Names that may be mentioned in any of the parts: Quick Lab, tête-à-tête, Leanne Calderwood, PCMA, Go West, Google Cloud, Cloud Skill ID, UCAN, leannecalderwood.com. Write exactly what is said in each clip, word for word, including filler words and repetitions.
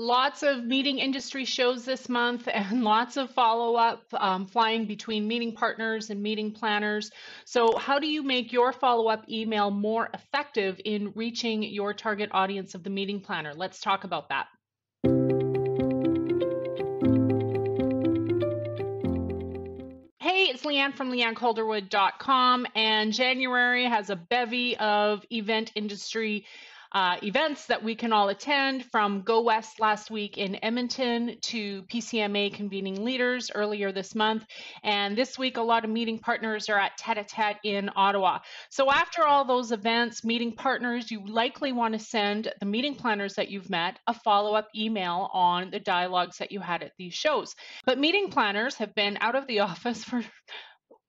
Lots of meeting industry shows this month and lots of follow-up um, flying between meeting partners and meeting planners. So how do you make your follow-up email more effective in reaching your target audience of the meeting planner? Let's talk about that. It's Leanne from leanne calderwood dot com, and January has a bevy of event industry uh, events that we can all attend, from Go West last week in Edmonton to P C M A convening leaders earlier this month. And this week, a lot of meeting partners are at tête-à-tête in Ottawa. So after all those events, meeting partners, you likely want to send the meeting planners that you've met a follow-up email on the dialogues that you had at these shows. But meeting planners have been out of the office for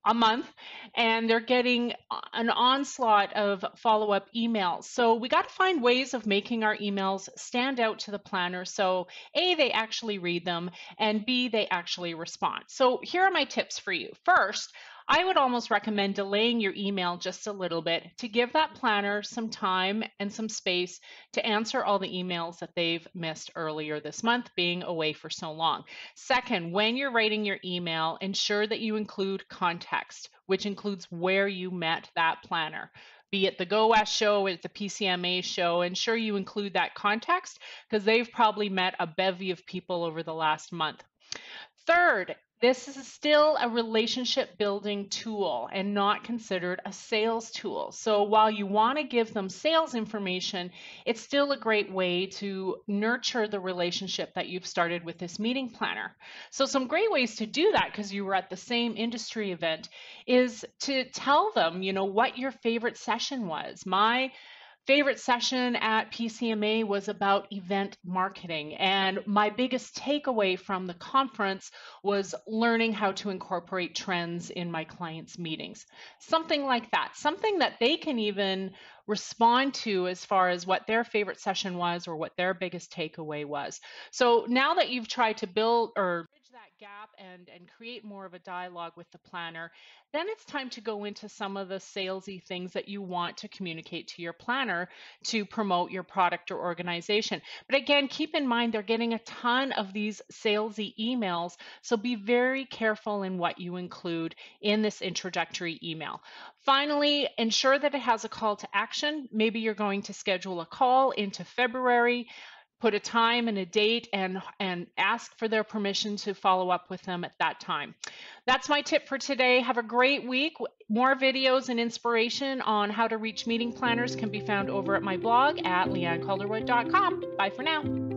a month, and they're getting an onslaught of follow-up emails. So we got to find ways of making our emails stand out to the planner, so A, they actually read them, and B, they actually respond. So here are my tips for you. First, I would almost recommend delaying your email just a little bit to give that planner some time and some space to answer all the emails that they've missed earlier this month, being away for so long. Second, when you're writing your email, ensure that you include context, which includes where you met that planner. Be it the Go West show, at the P C M A show, ensure you include that context, because they've probably met a bevy of people over the last month. Third, this is still a relationship building tool and not considered a sales tool. So while you want to give them sales information, it's still a great way to nurture the relationship that you've started with this meeting planner. So some great ways to do that, because you were at the same industry event, is to tell them, you know, what your favorite session was. My favorite session at P C M A was about event marketing, and my biggest takeaway from the conference was learning how to incorporate trends in my clients' meetings. Something like that, something that they can even respond to as far as what their favorite session was or what their biggest takeaway was. So now that you've tried to build or bridge that gap and, and create more of a dialogue with the planner, then it's time to go into some of the salesy things that you want to communicate to your planner to promote your product or organization. But again, keep in mind they're getting a ton of these salesy emails, so be very careful in what you include in this introductory email. Finally, ensure that it has a call to action. Maybe you're going to schedule a call into February, put a time and a date, and, and ask for their permission to follow up with them at that time. That's my tip for today. Have a great week. More videos and inspiration on how to reach meeting planners can be found over at my blog at leanne calderwood dot com. Bye for now.